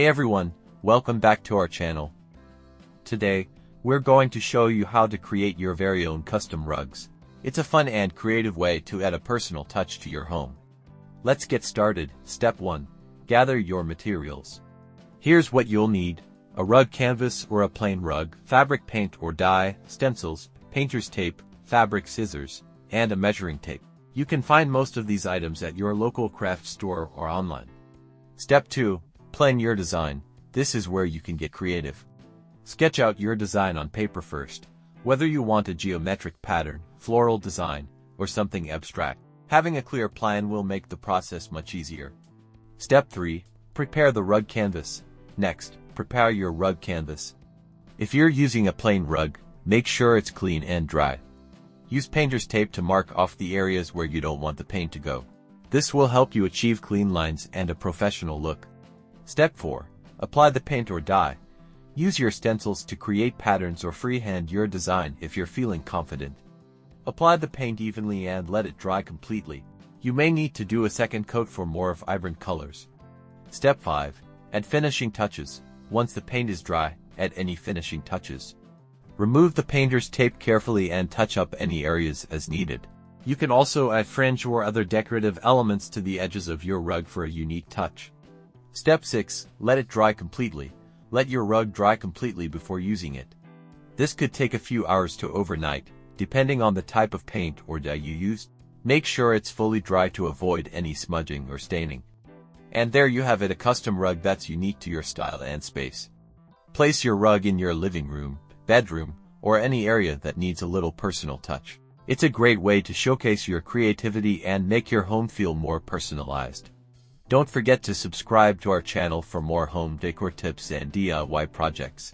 Hey everyone, welcome back to our channel. Today, we're going to show you how to create your very own custom rugs. It's a fun and creative way to add a personal touch to your home. Let's get started. Step 1. Gather your materials. Here's what you'll need: a rug canvas or a plain rug, fabric paint or dye, stencils, painter's tape, fabric scissors, and a measuring tape. You can find most of these items at your local craft store or online. Step 2. Plan your design. This is where you can get creative. Sketch out your design on paper first, whether you want a geometric pattern, floral design, or something abstract. Having a clear plan will make the process much easier. Step 3. Prepare the rug canvas. Next, prepare your rug canvas. If you're using a plain rug, make sure it's clean and dry. Use painter's tape to mark off the areas where you don't want the paint to go. This will help you achieve clean lines and a professional look. Step 4. Apply the paint or dye. Use your stencils to create patterns or freehand your design if you're feeling confident. Apply the paint evenly and let it dry completely. You may need to do a second coat for more vibrant colors. Step 5. Add finishing touches. Once the paint is dry, add any finishing touches. Remove the painter's tape carefully and touch up any areas as needed. You can also add fringe or other decorative elements to the edges of your rug for a unique touch. Step 6. Let it dry completely. Let your rug dry completely before using it. This could take a few hours to overnight, depending on the type of paint or dye you used. Make sure it's fully dry to avoid any smudging or staining. And there you have it, a custom rug that's unique to your style and space. Place your rug in your living room, bedroom, or any area that needs a little personal touch. It's a great way to showcase your creativity and make your home feel more personalized. Don't forget to subscribe to our channel for more home decor tips and DIY projects.